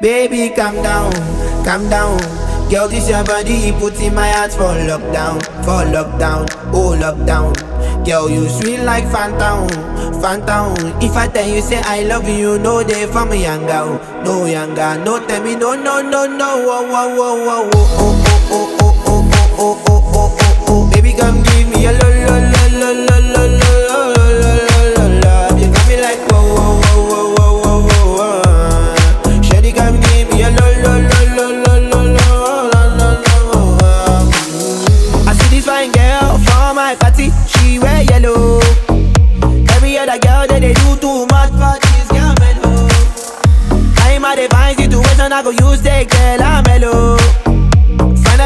Baby, calm down, calm down. Girl, this your body, put in my heart for lockdown, for lockdown, oh lockdown. Girl, you sweet like phantom, phantom. If I tell you say I love you, no day for me younger, no younger, no tell me no, no, no, no, oh, oh, oh, oh, oh, oh, oh, oh, oh, oh, oh, oh, oh. Baby, come give me a lo, lo, lo, lo, lo, lo, lo, lo, lo, lo. You got me like whoa, whoa, whoa, whoa, whoa, whoa, whoa. Shady, come give me a lo, lo, lo, lo, lo, lo, lo, lo, lo. I see this fine girl from my party, she wear yellow. Every other girl that they do too much for this girl mellow. I'm a divine situation, I go use that girl, I'm mellow.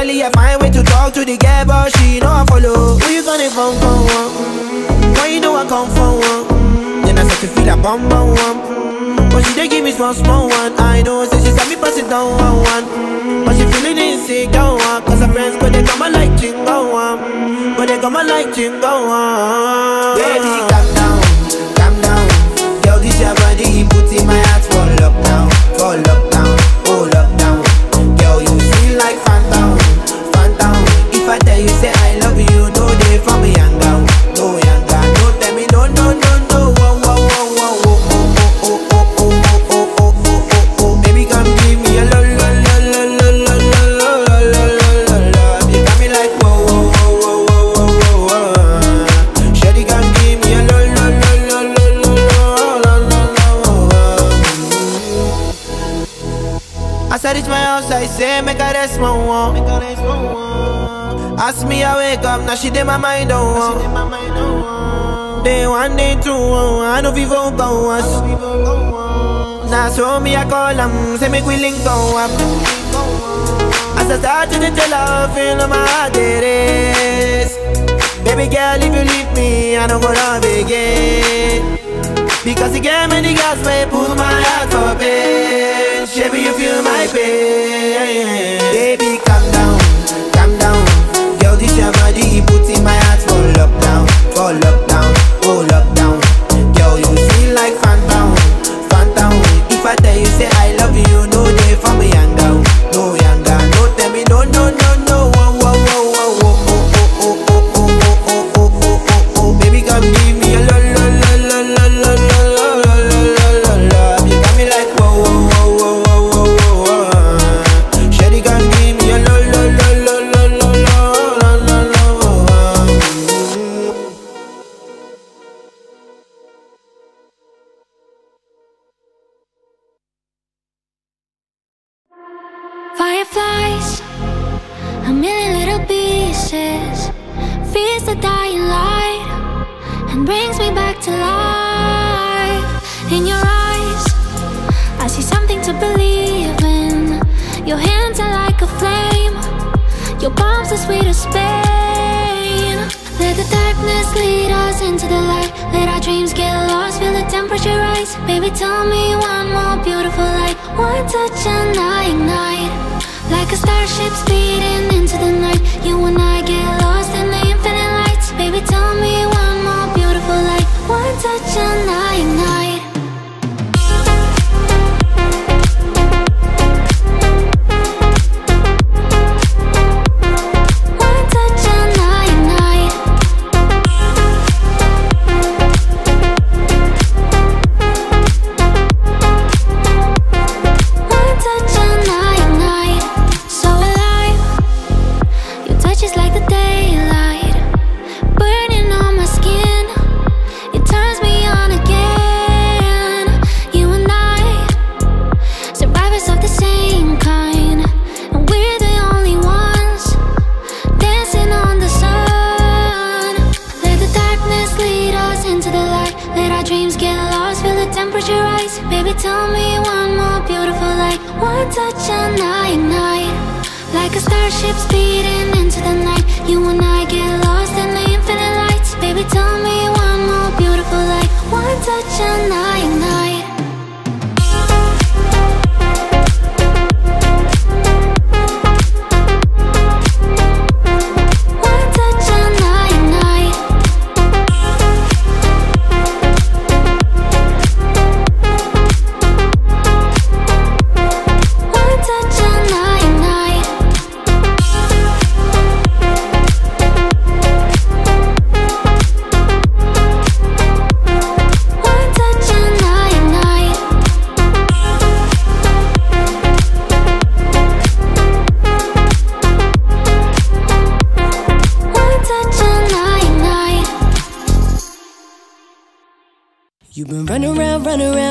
I find way to talk to the girl, but she know I follow. Who you gonna phone for? Why you know I come for one? Then I start to feel a bum bum one. But she dey give me small small one. I know, say she saw me pass it down one. But she feeling insecure one. 'Cause her friends go they come like jingle one, go they come like jingle one. Baby, calm down, calm down. Girl, this your body, put in my heart for lockdown, for lockdown, oh lockdown. Girl, you feel like phantom. If I tell you say I love you, no day for me younger, no younger, no tell me no, no, no, no, oh, oh, oh, oh, oh, oh, oh, oh, oh, oh, oh, oh. Baby, come give me a lo, lo, lo, lo, lo, lo, lo, lo, lo. You got me like whoa, whoa, whoa, whoa, whoa, whoa. Shady, come give me a lo, lo, lo, lo, lo, lo, lo. As I reach my house, I say make I rest my one. Ask me I wake up, now she did my mind on oh. Day one, day two, oh, I know people go us. Now so me I call them, say make we link go up. As I start to tell her, feel on my heart it is. Baby girl, if you leave me, I don't go love again. Because the game and the gas may pull my heart for pain. Baby, you feel my pain. Baby, calm down, calm down. This your body, put in my heart for lockdown, oh lockdown. Girl, you feel like phantom, phantom. If I tell you say I love you, no day for me younger, no younger, no tell me no, no, no, no, oh, oh, oh, oh, oh, oh, oh, oh, oh, oh, oh, oh, oh, oh, oh. Baby, come give me a lo, lo, lo, lo, lo, lo, lo, lo, lo, lo. You got me like whoa, whoa, whoa, whoa, whoa, whoa. Shady, come give me a lo, lo, lo, lo. Baby, tell me one more beautiful light. One touch and I ignite like a starship speeding into the night. You and I get lost in the infinite lights. Baby, tell me one more beautiful light. One touch and I ignite.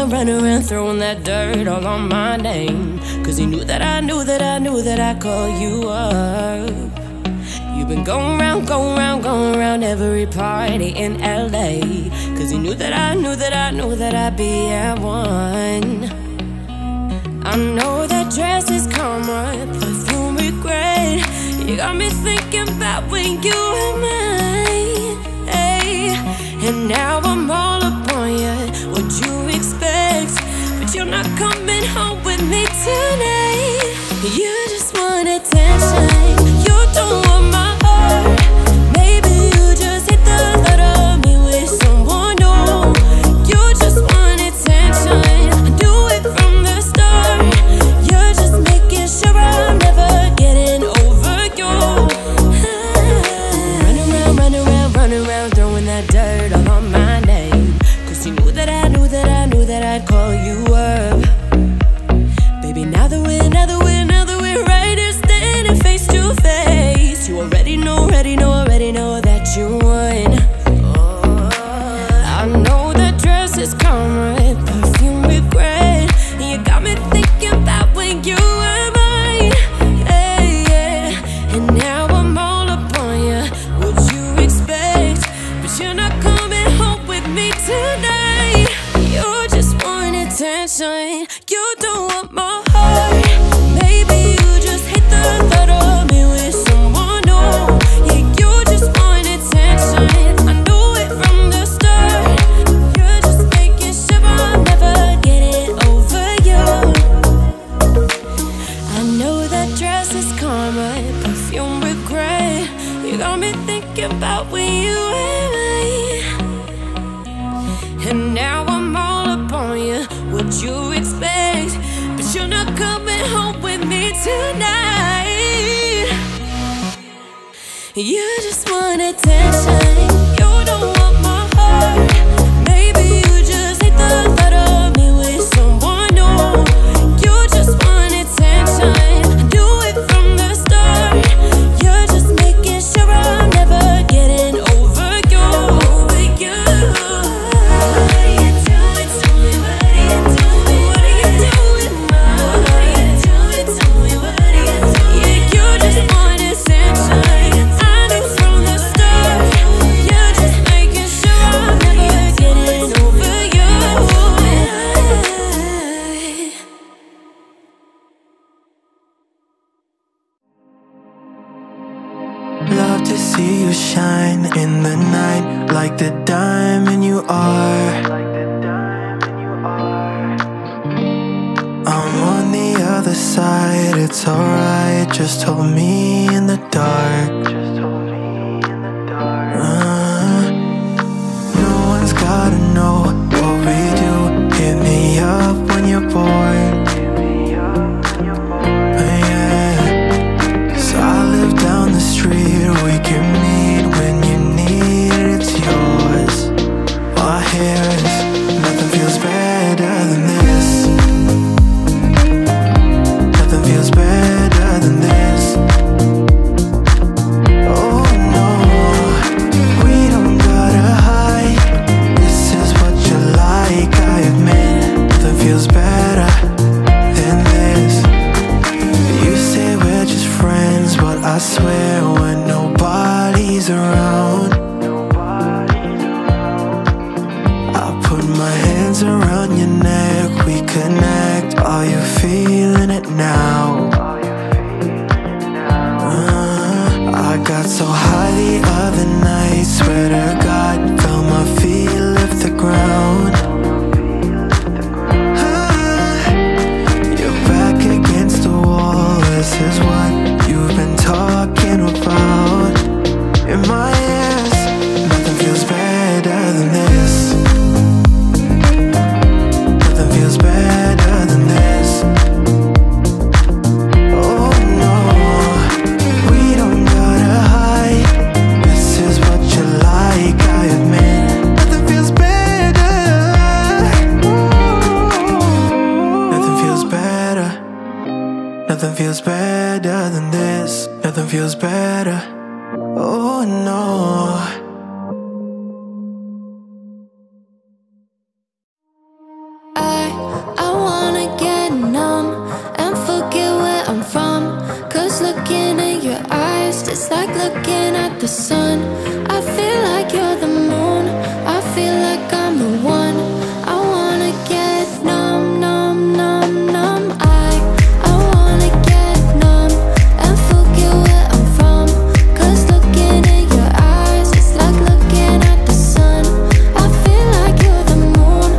man ran around throwing that dirt all on my name, cause he knew that I knew that I knew that I called you up. You've been going round, going round, going round every party in LA, cause he knew that I knew that I knew that I'd be at one. I know that dress is karma, perfume regret. You got me thinking about when you were mine, hey. And now I'm all upon you, what you expect, but you're not coming home with me tonight. You just want attention, you don't want my heart. Maybe you just hit the thought of me with someone new. You just want attention, do it from the start. You're just making sure I'm never getting over you. Run around, run around, run around, throwing that dirt all on my name, cause you knew that I knew that I knew that I'd call you up. You just want attention, you don't want my heart. Maybe you just hate the thought of me with someone new. You just want attention, do it from the start. You're just making sure I'm never getting over you, over you. What are you doing to me, what are you doing, what are you doing, what are you doing to me, what are you doing? Yeah, you just want attention. Shine in the night like the diamond you are. I'm on the other side, it's alright. Just hold me in the dark. No one's gotta know what we do. Hit me up when you're bored. Yeah. 'Cause I live down the street, we can meet. Nothing feels better than this. Nothing feels better than this. Oh no, we don't gotta hide. This is what you like, I admit. Nothing feels better than this. You say we're just friends, but I swear when nobody's around, around your neck, we connect. Are you feeling it now? I got so high the other night, swear to God, felt my feet lift the ground. You're back against the wall, this is what you've been talking about. In my ears, nothing feels better than this. Better than this. Oh no, we don't gotta hide. This is what you like, I admit. Nothing feels better. Ooh. Nothing feels better. Nothing feels better than this. Nothing feels better. Oh no. the sun. I feel like you're the moon. I feel like I'm the one. I wanna get numb, numb, numb, numb. I wanna get numb and forget where I'm from. Cause looking in your eyes, it's like looking at the sun. I feel like you're the moon.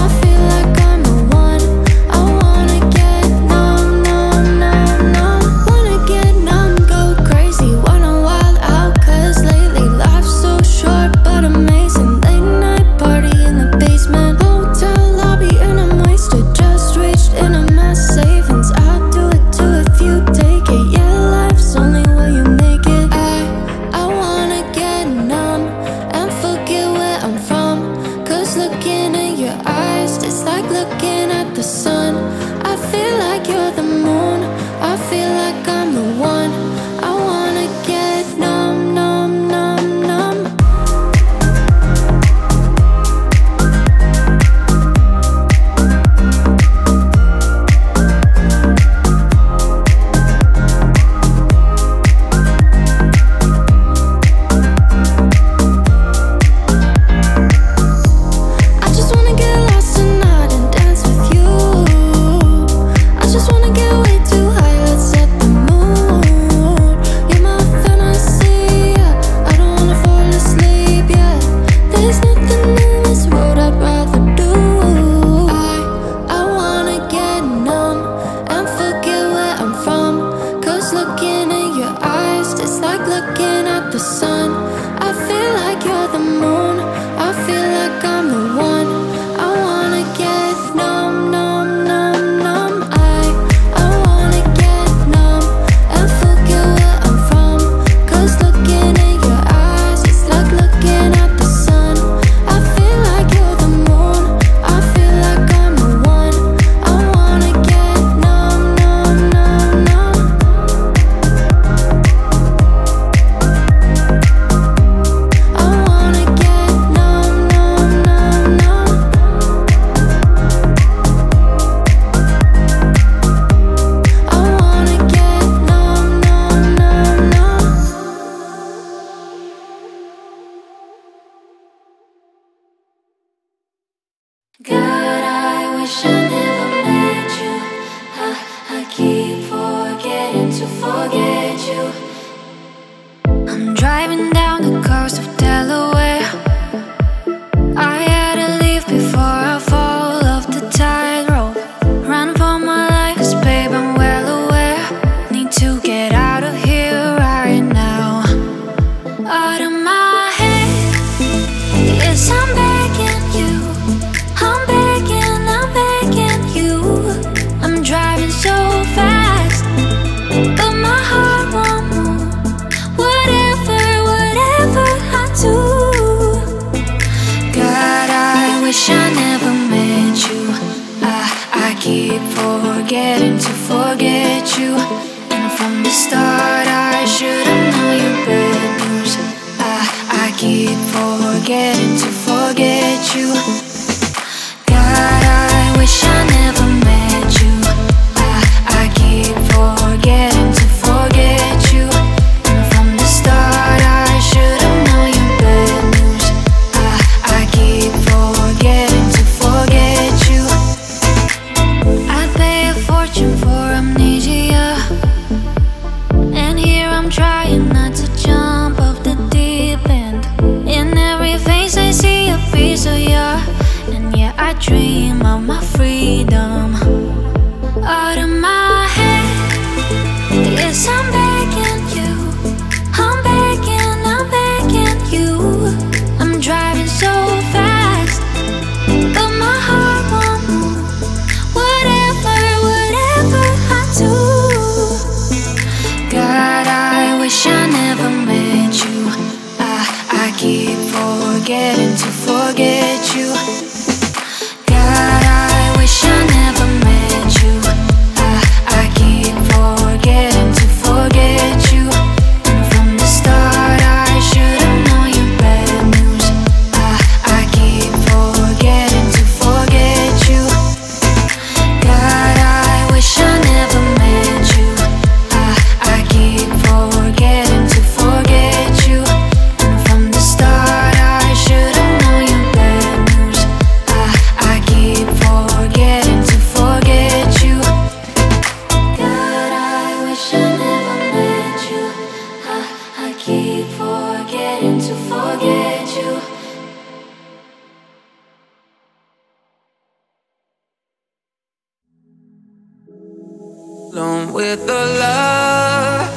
I feel like I'm the one. I wanna get numb, numb, numb, numb. Wanna get numb, go crazy, wanna wild out. Cause lately life's so short but amazing. Late night party in the basement, hotel lobby, and I'm wasted. Just reached into my savings. I'll do it too if you take it. Yeah, life's only what you make it. I wanna get numb and forget where I'm from. Cause looking in your eyes, it's like looking at the sun. I feel like you're the moon. I feel like I'm the one. I wanna get numb, numb, numb, numb. I just wanna get lost tonight and dance with you. I just wanna get way too high, let's set the mood. You're my fantasy, yeah. I don't wanna fall asleep, yeah. There's nothing in this world I'd rather do. I wanna get numb and forget where I'm from. Cause looking in your eyes, it's like looking at the sun. I feel like you're the moon. I feel like I'm the one. I wanna get numb, numb, numb, numb. I wanna get numb and forget where I'm from. Cause looking in your eyes, it's like looking at the sun. I feel like you're the moon. I feel like I'm the one. I wanna get numb, numb, numb, numb. I wanna get numb, numb, numb, numb. I wanna get numb, numb, numb, numb. God, I wish I never met you. I keep forgetting to forget you. I'm driving down the coast of Delaware. I had to leave before I fall off the tightrope. Run for my life, 'cause babe, I'm well aware. Need to get out of here right now. Out of my head, yes, I'm begging you. I'm begging you. I'm driving so fast, but my heart won't move. Whatever I do, God, I wish I never met you. I keep forgetting to forget you. And from the start, I should have known your bad news. I keep forgetting to forget you. God, I wish I never met you. I keep forgetting to forget you. And from the start, I should have known your bad news. I keep forgetting to forget you. I'd pay a fortune for amnesia. And here I'm trying not to jump off the deep end. In every face I see a piece of you. And yeah, I dream of my freedom. Alone with the love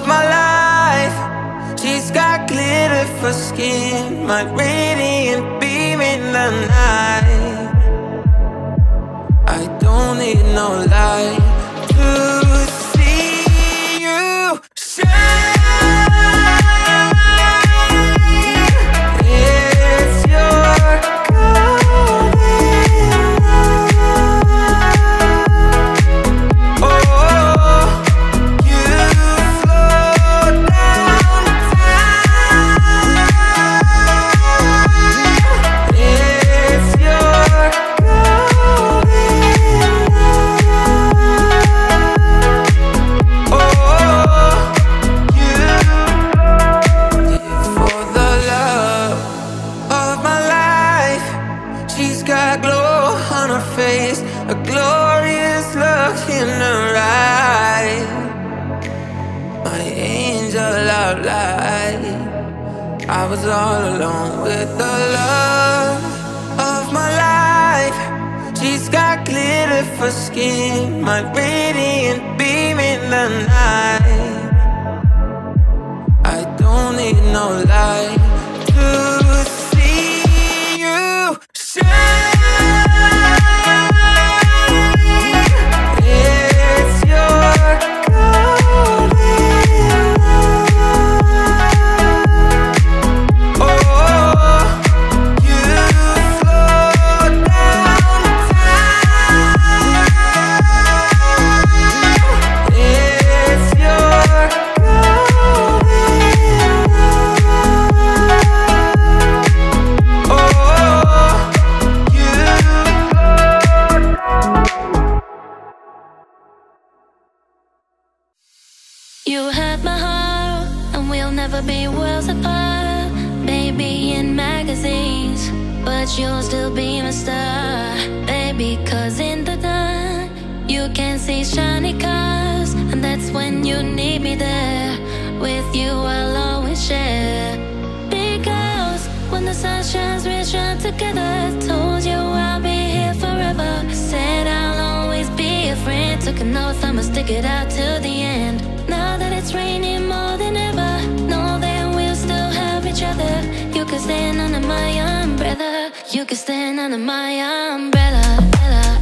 of my life. She's got glitter for skin, my radiant beam in the night. I don't need no light to see you shine. I was all alone with the love of my life. She's got glitter for skin, my radiant beam in the night. I don't need no light to see you shine. You'll still be my star, baby, cause in the dark you can see shiny cars, and that's when you need me there. With you I'll always share, because when the sun shines we shine together. Told you I'll be here forever, said I'll always be a friend. Took an oath I'ma stick it out till the end. Now that it's raining more than ever, know that we'll still have each other. You can stand under my umbrella. You can stand under my umbrella, umbrella, umbrella.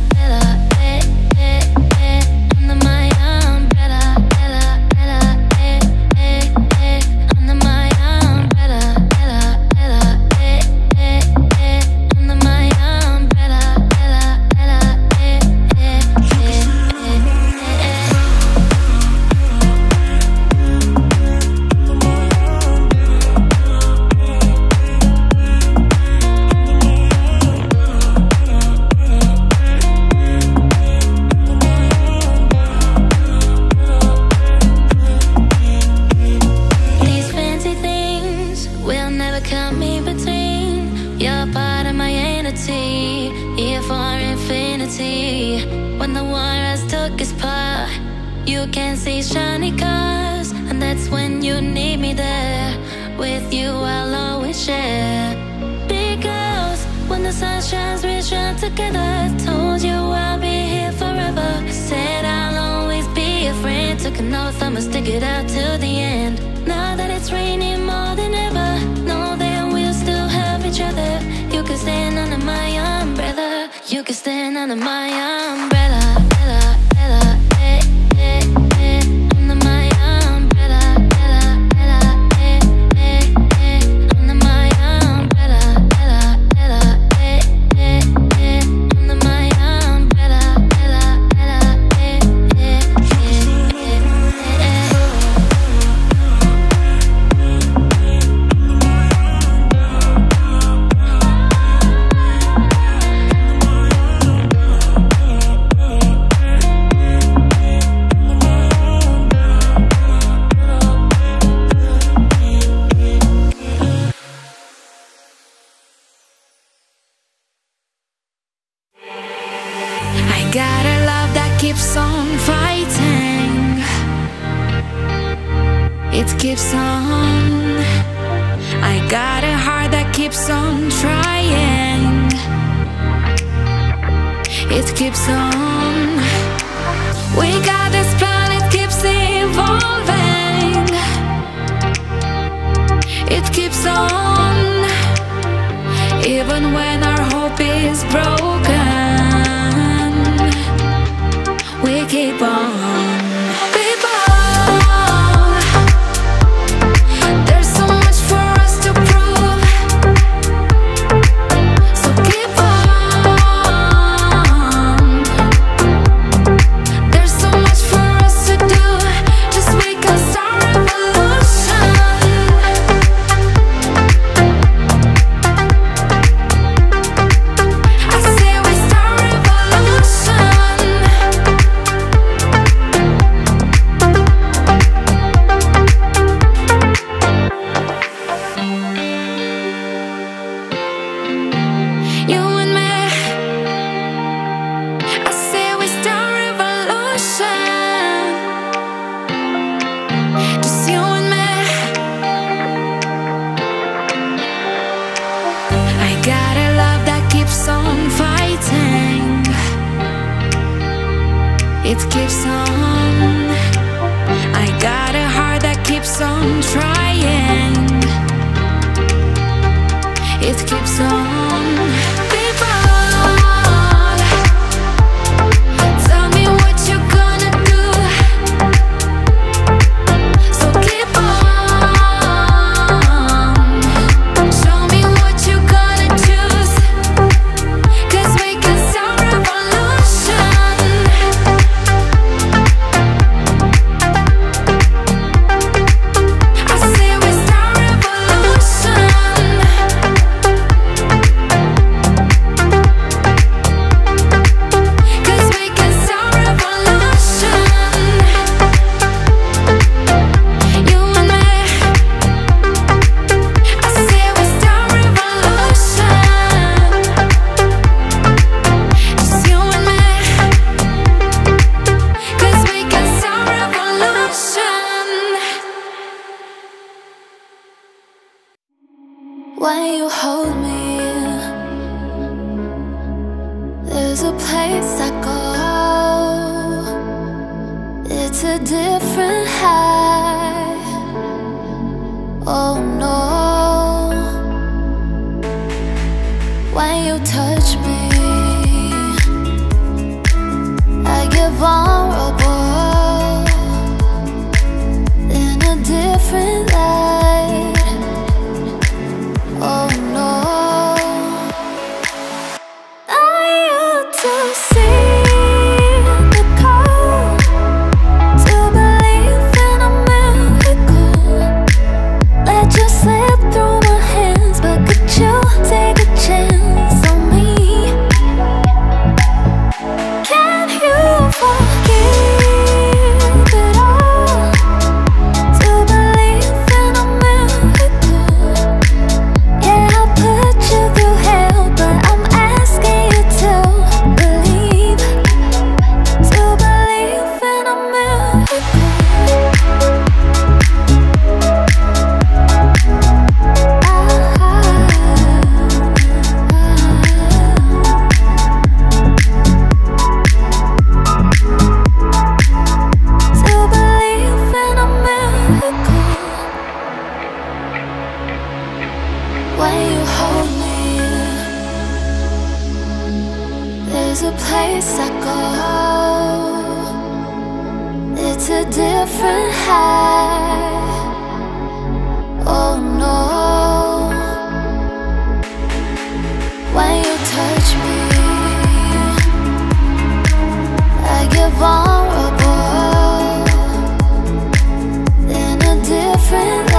It keeps on. We got this. it keeps on. I got a heart that keeps on trying. It keeps on. When you hold me, there's a place I go. It's a different high. Oh no. When you touch me, I get vulnerable in a different light. There's a place I go. It's a different high. Oh no. When you touch me, I get vulnerable in a different light.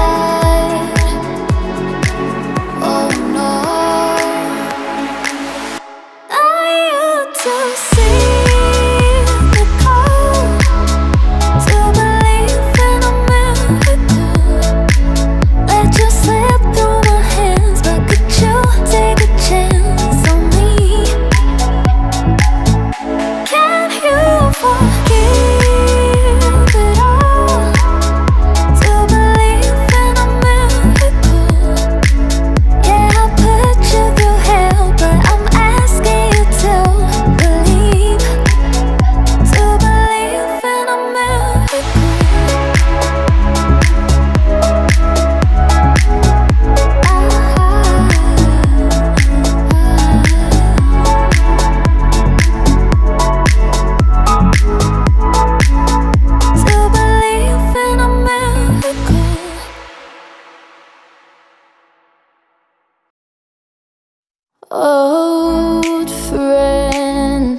Old friend,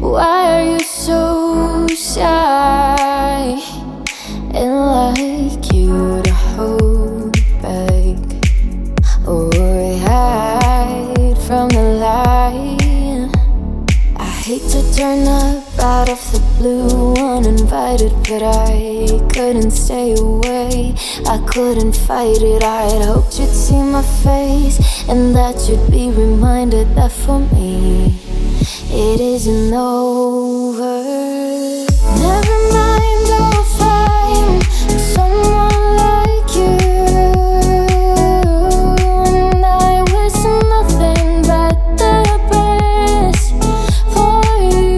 why are you so shy and like you to hold back or hide from the light? I hate to turn up out of the blue uninvited, but I couldn't stay away. I couldn't fight it. I had hoped you'd see my face and that you'd be reminded that for me it isn't over. Never mind, I'll find someone like you. And I wish nothing but the best for you.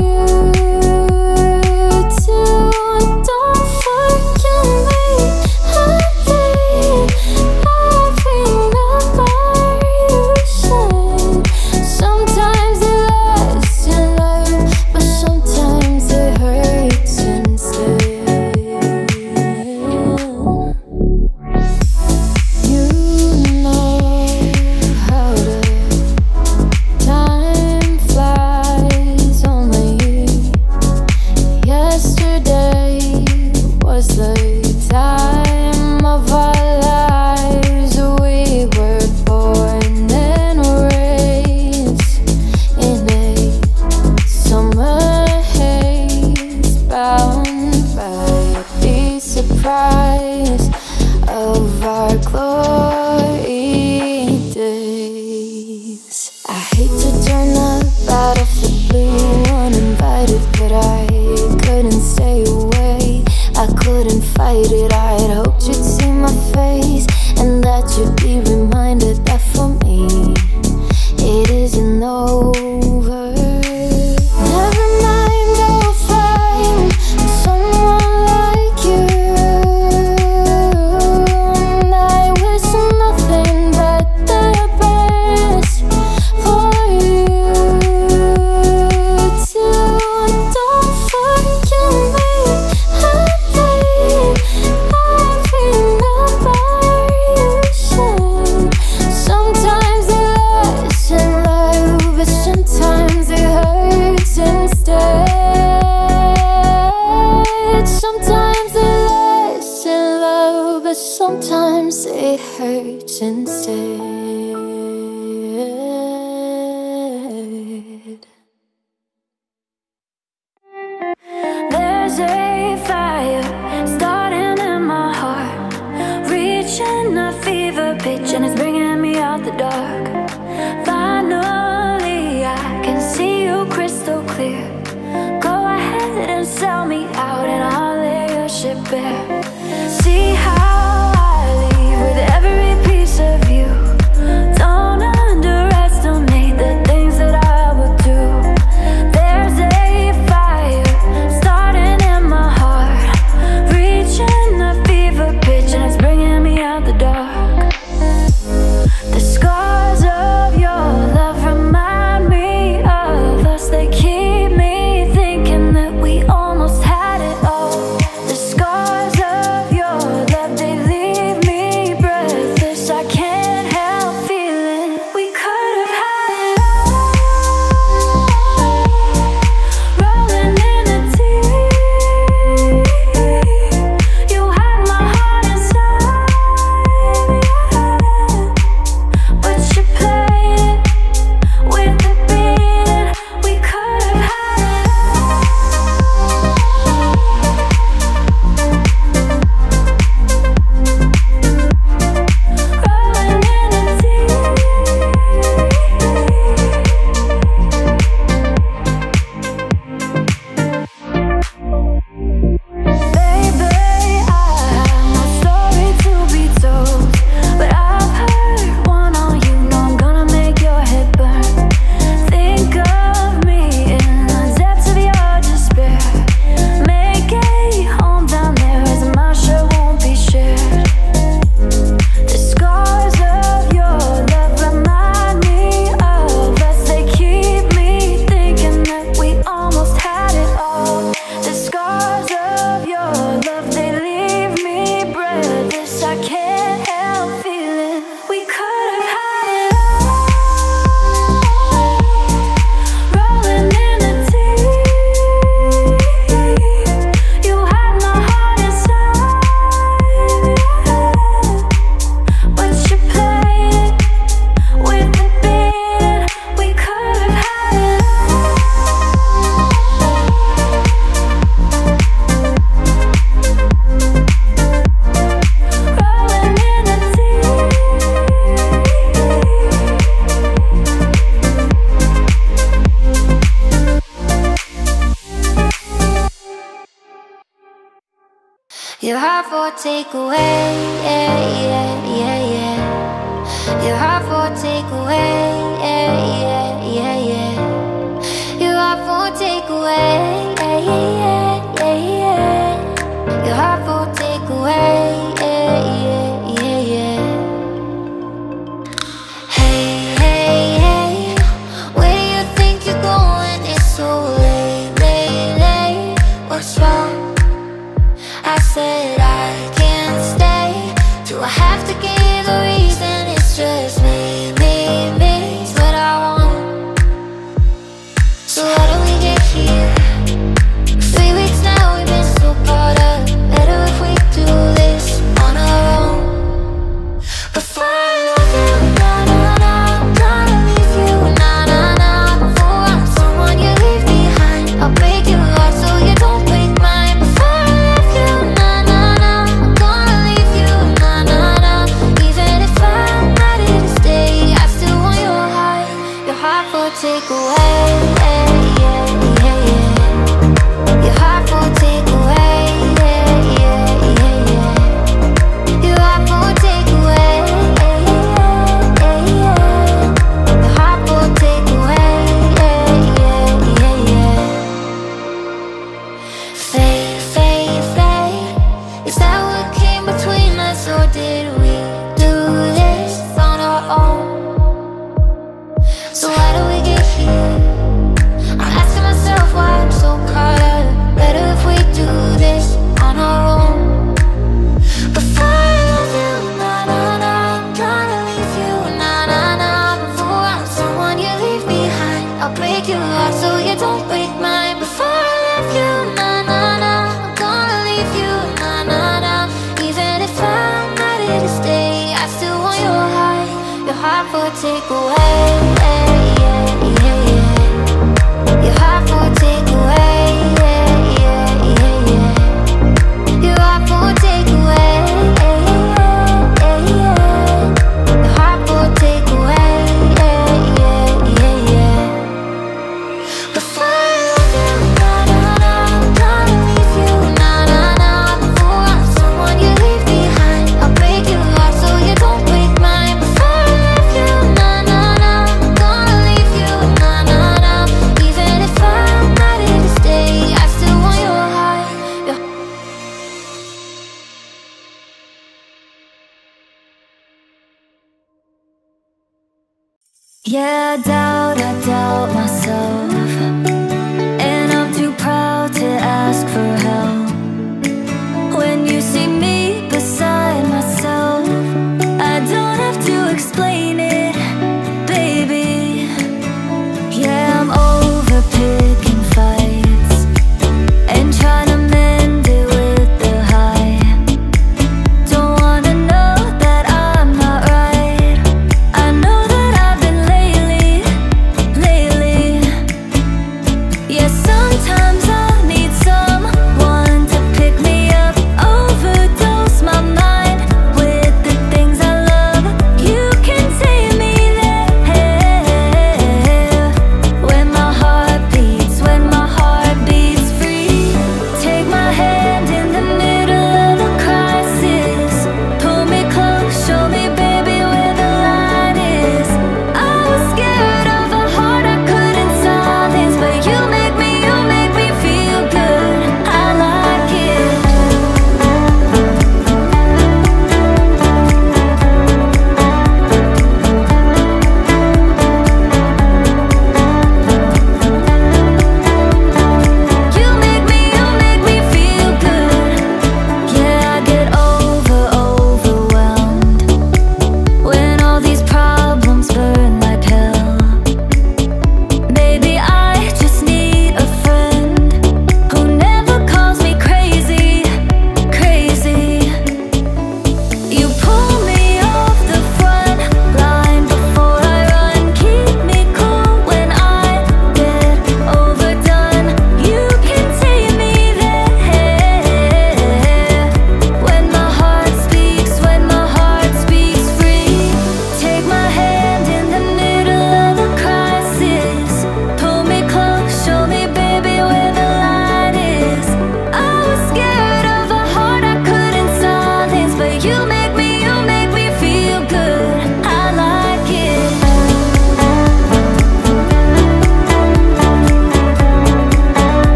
instead. There's a fire starting in my heart, reaching a fever pitch, and it's bringing me out the dark. Finally I can see you crystal clear. Go ahead and sell me out, and I'll lay your ship bare. See how I leave with every piece of you. Don't underestimate the things that I will do. There's a fire starting in my heart, reaching a fever pitch, and it's bringing me out the dark. The scars of your love remind me of us. They keep me thinking that we almost had it all. The scars your heart for take away, yeah, yeah, yeah, yeah. Your heart for take away, yeah, yeah, yeah, yeah. Your heart for take away, yeah, yeah, yeah, yeah. Your heart for take away, yeah, yeah, yeah, yeah. Hey, hey, hey, where do you think you're going? It's so late, late, late. What's wrong? I said I can't stay. Do I have to give a reason? It's just me, me, me. It's what I want. So how do we get here? 3 weeks now, we've been so caught up. Better if we do this on our own. Before I love you, na-na-na, I'm gonna leave you, na-na-na. Before I'm someone you leave behind, I'll break your heart so you don't break mine.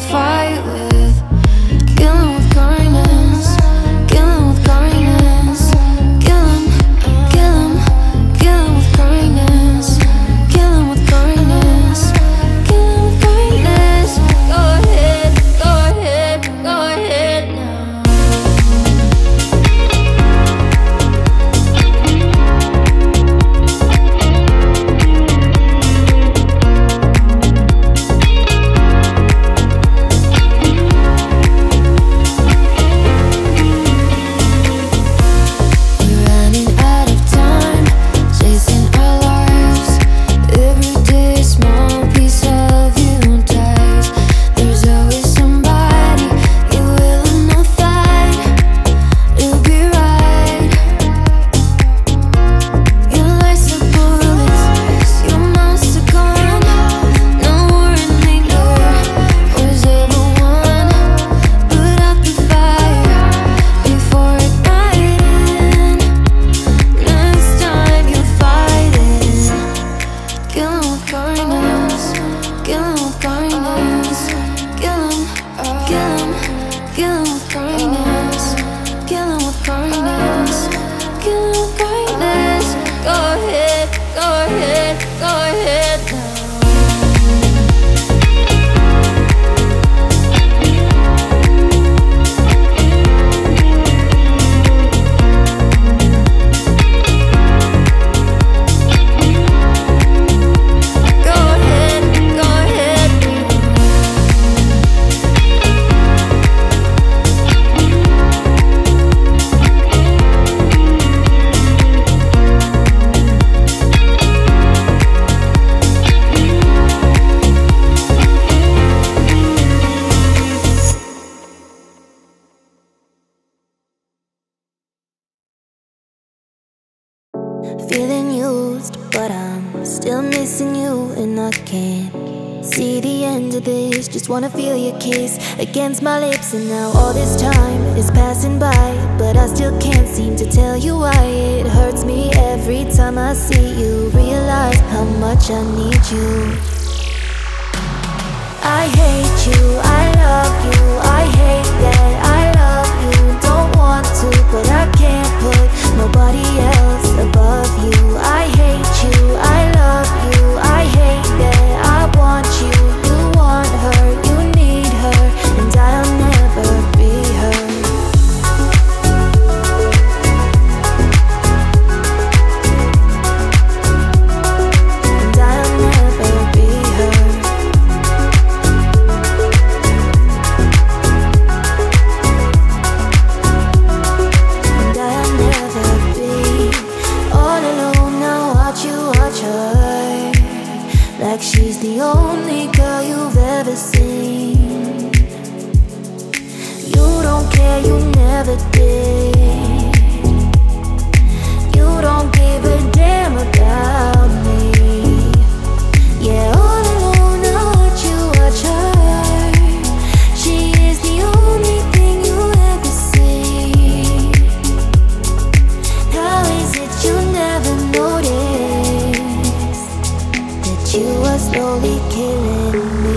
fight with. Killing with kindness, killing with kindness. Killing, killing, killing with kindness. Killing with kindness, killing with kindness. Go ahead, go ahead, go ahead Feeling used, but I'm still missing you, and I can't see the end of this. Just wanna feel your kiss against my lips. And now all this time is passing by, but I still can't seem to tell you why. It hurts me every time I see you, realize how much I need you. I hate you, I love you, I hate that I love you. Don't want to, but I can't put nobody else above you. I hate you, I love you, I hate that I want you. You want her, you need her, and I'll never be her. And I'll never be her. And I'll never be all alone now. Watch you watch her, like she's the only girl you've ever seen. You don't care, you never did. You don't give a damn about me. Yeah, all alone now. Watch you watch her. She is the only thing you ever see. How is it you never noticed that you were slowly killing me?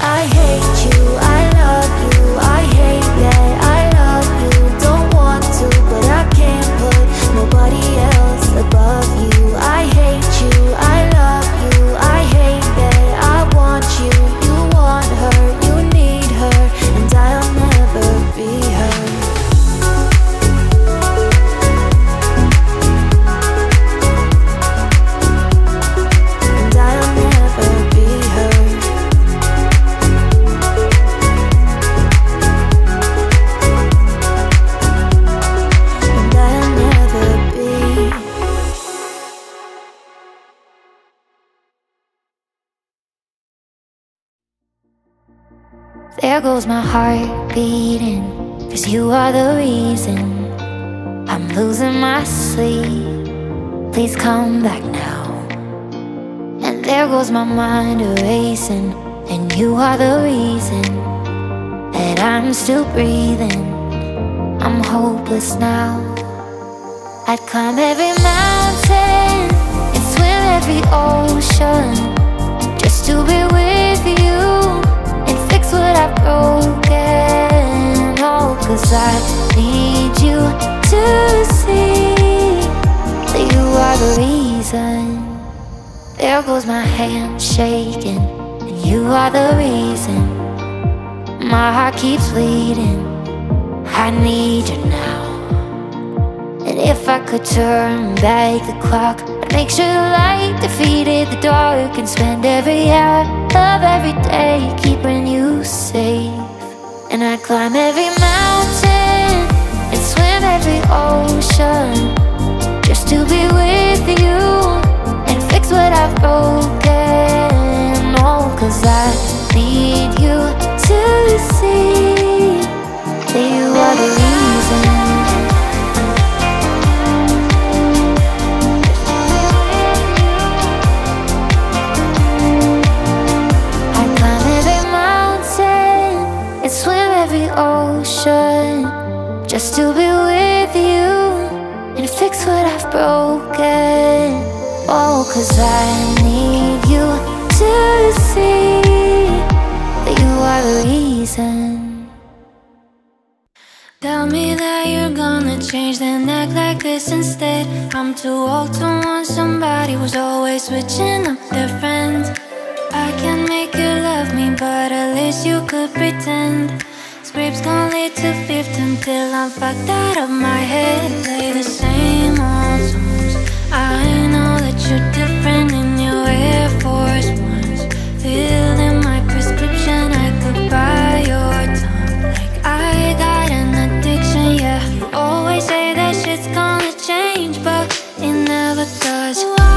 I hate you, I love you, I hate that I love you. Don't want to, but I can't put nobody else above you. I hate you, I love you, I hate that I want you. You want her, you need her, and I'll never be her. And I'll never be her. And I'll never be. There goes my heart beating, 'cause you are the reason I'm losing my sleep. Please come back now. And there goes my mind erasing, and you are the reason that I'm still breathing. I'm hopeless now. I'd climb every mountain and swim every ocean just to be with you. heaven. There goes my hand shaking, and you are the reason my heart keeps bleeding. I need you now. And if I could turn back the clock, I'd make sure the light defeated the dark, and spend every hour of every day keeping you safe. And I'd climb every mountain and swim every ocean, just to be with you and fix what I've broken. Oh, 'cause I need you to see that you are the reason. I climb every mountain and swim every ocean, just to be with you and fix what I've broken. Oh, 'cause I need you to see that you are the reason. Tell me that you're gonna change, then act like this instead. I'm too old to want somebody who's always switching up their friends. I can't make you love me, but at least you could pretend. Scrapes gon' lead to 5th until I'm fucked out of my head. Play the same old songs. I know that you're different in your Air Force Ones. Filling my prescription, I could buy your time. Like I got an addiction, yeah. You always say that shit's gonna change, but it never does. It's gone.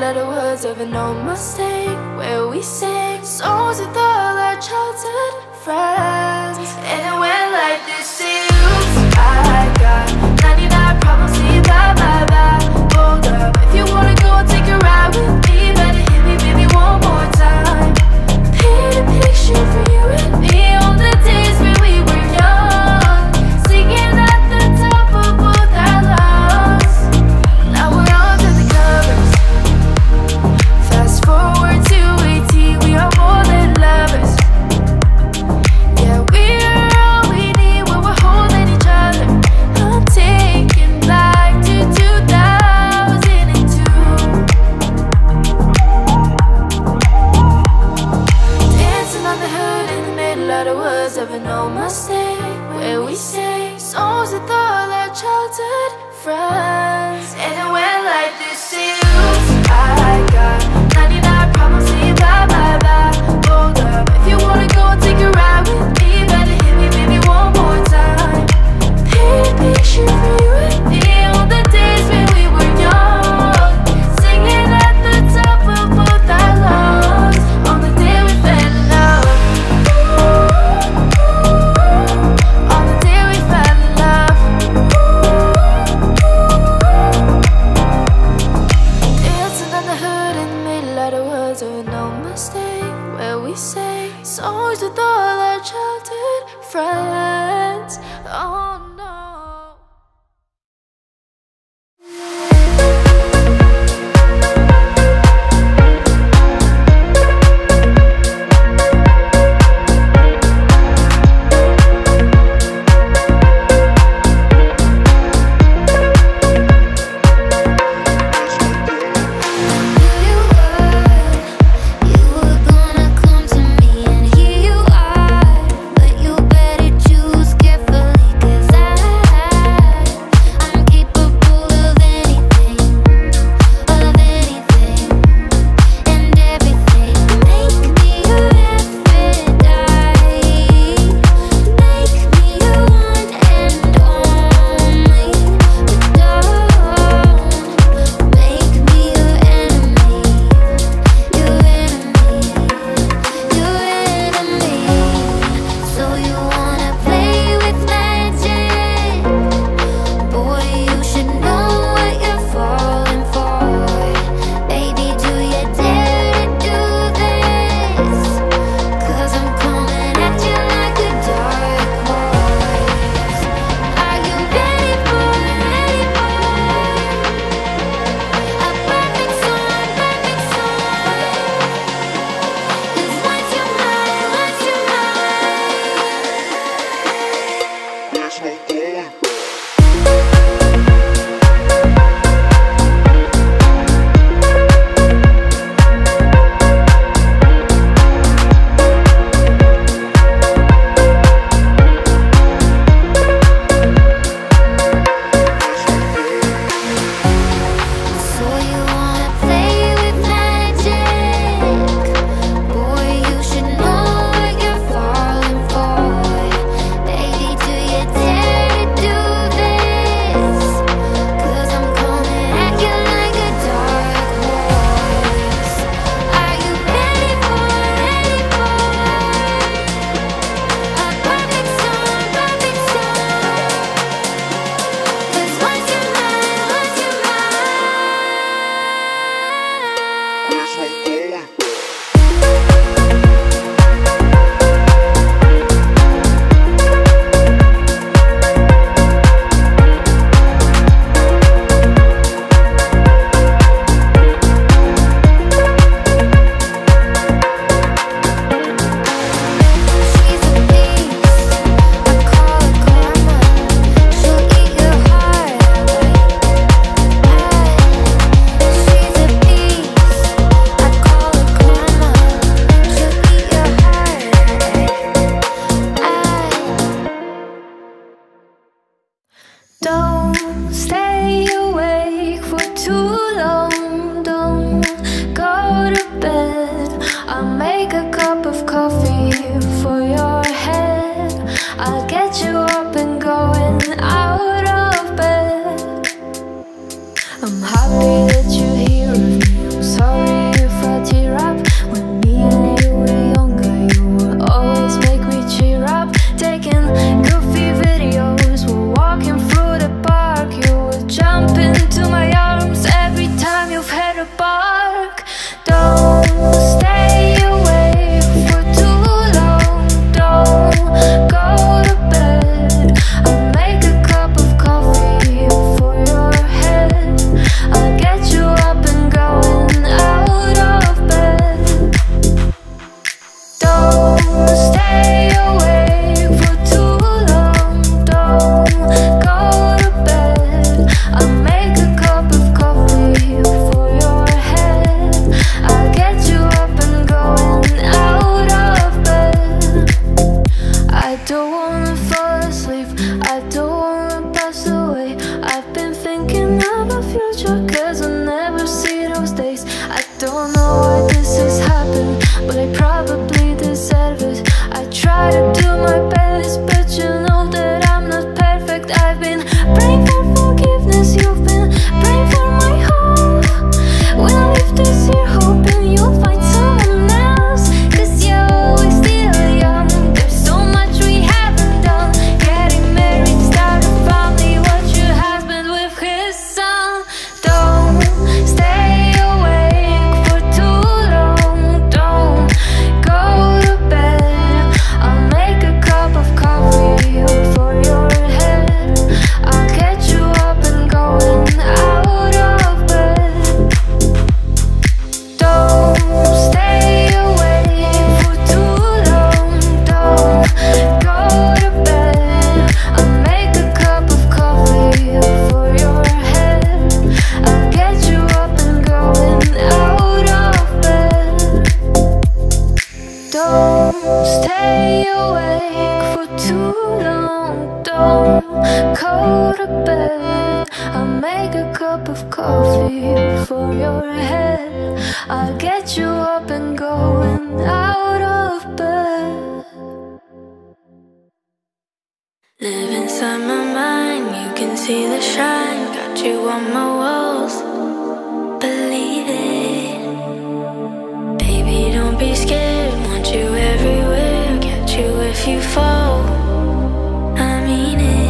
little words of an old mistake, where we sing songs with all our childhood friends. And when life deceives, I got 99 problems, see bye. Hold up, if you wanna go and take a ride with me, better hit me, baby, one more time. Paint a picture for you and me on the days when we were young, singing at the top of both our lungs. Now we're under the covers. Fast forward to 18, we are more than lovers. Yeah, we are all we need when we're holding each other. I'm taking back to 2002. Dancing on the hood in the middle of the woods of an old mistake, where we sing songs with all our childhood friends. And it went like this. I got 99 problems, see bye. Hold up, if you wanna go and take a ride with me, better hit me, baby, one more time. Paint a picture for you and me on the days when we were young, singing at the top of both our lungs on the day we fell in love. On the day we fell in love. Dancing on the hood in the middle of the woods of an old mistake, where we say songs with all our childhood friends. Oh no. I'm happy that you're here with me. Don't know why this has happened, but I probably deserve it. I try to do my best, but you know that I'm not perfect. I've been praying for forgiveness, you've been praying for my heart. When I leave this here, hoping you'll find someone else, 'cause you're always still young. There's so much we haven't done. Getting married, start a family, watch your husband with his son. Don't stay of coffee for your head. I'll get you up and going out of bed. Live inside my mind, you can see the shine. Got you on my walls, believe it. Baby, don't be scared, want you everywhere. Get you if you fall, I mean it.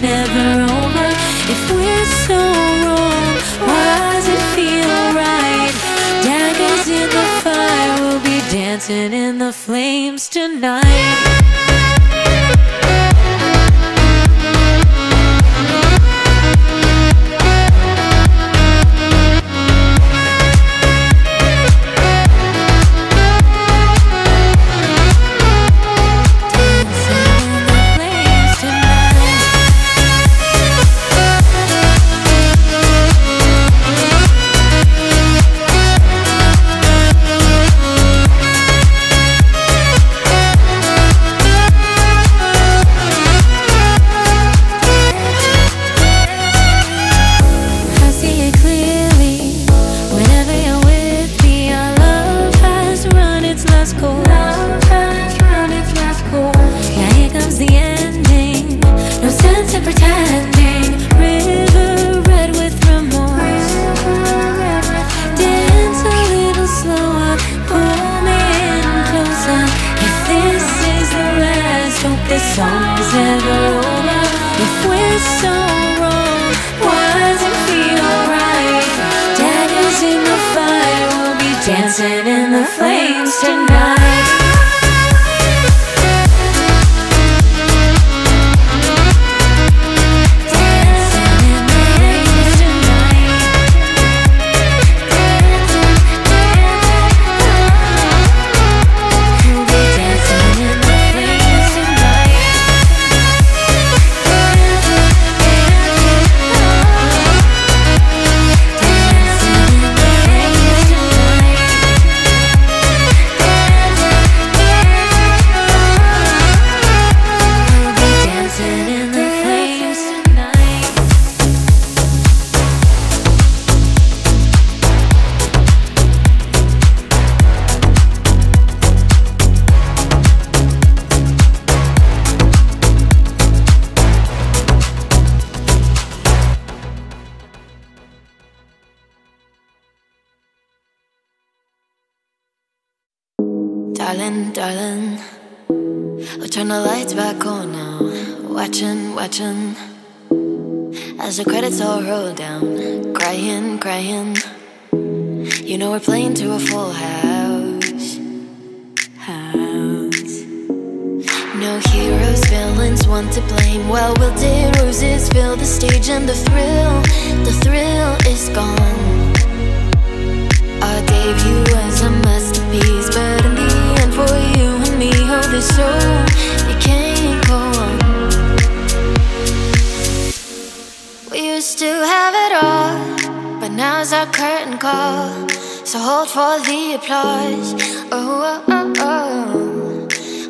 Never over if we're so wrong. dancing in the flames tonight. This song is never over. If we're so wrong, why does it feel right? Daggers in the fire, we'll be dancing in the flames tonight. Darling, darling, I'll turn the lights back on now. Watching, watching as the credits all roll down. Crying, crying, you know we're playing to a full house. No heroes, villains, one to blame. Well, we'll did roses fill the stage, and the thrill is gone. Our debut was a masterpiece, but in the end for you and me, oh, this show, it can't go on. We used to have it all, but now's our curtain call, so hold for the applause. Oh, oh, oh,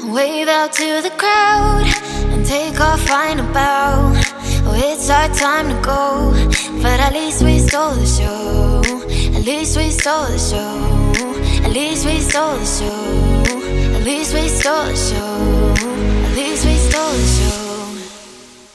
oh. Wave out to the crowd and take our final bow. Oh, it's our time to go, but at least we stole the show. At least we stole the show. At least we stole the show. At least we stole the show. At least we stole the show.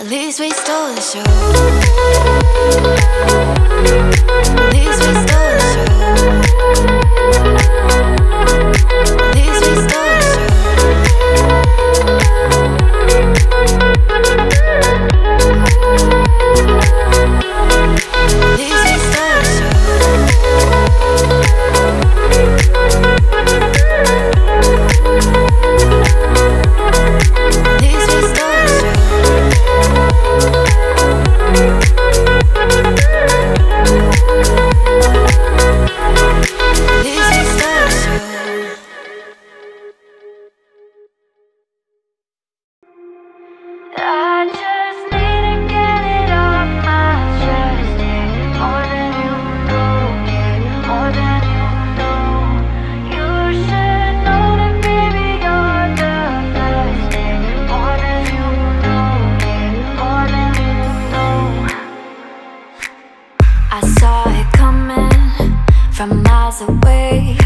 At least we stole. miles away.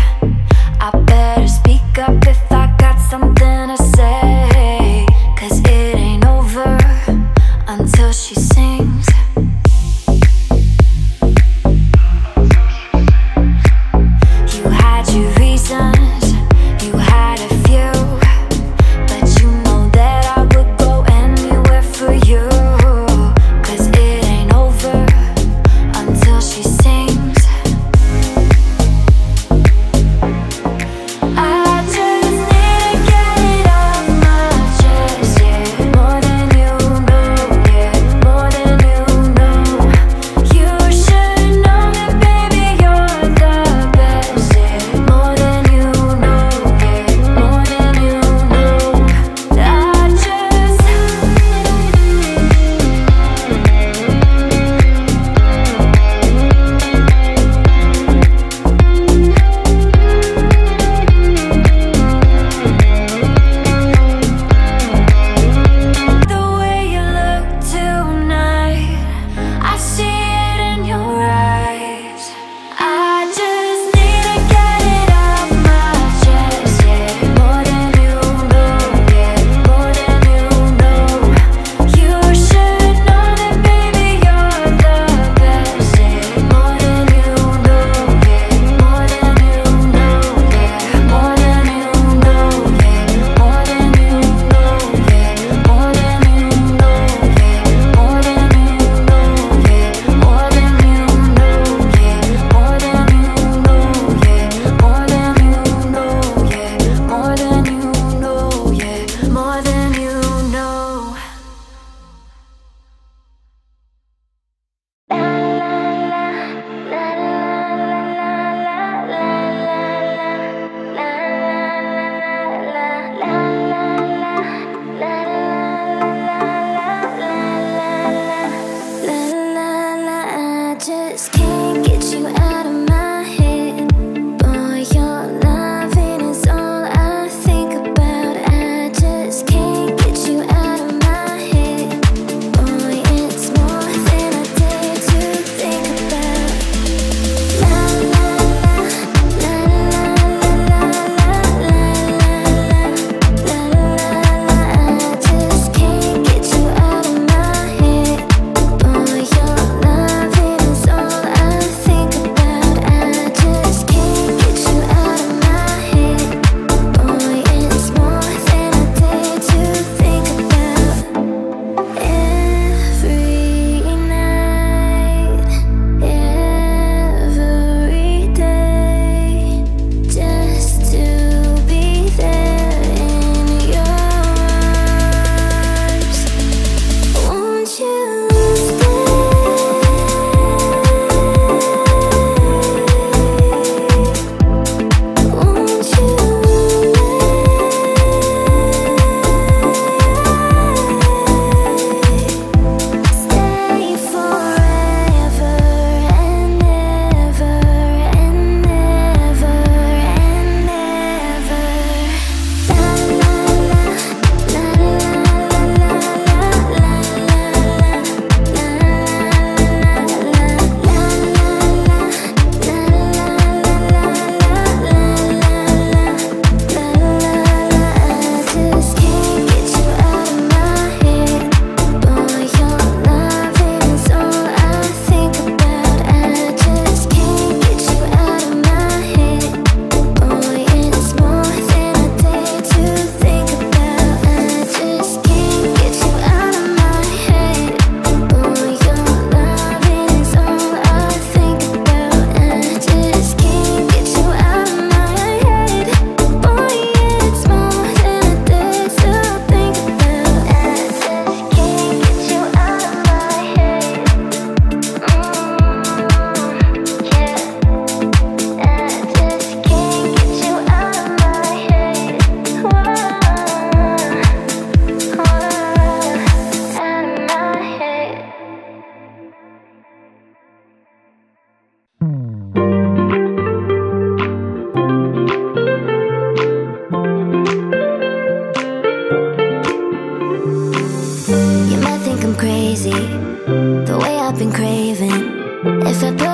I better speak up if I got something to say, 'cause it ain't over until she sings. You had your reasons, you had a few, but you know that I would go anywhere for you. Crazy, the way I've been craving. If I put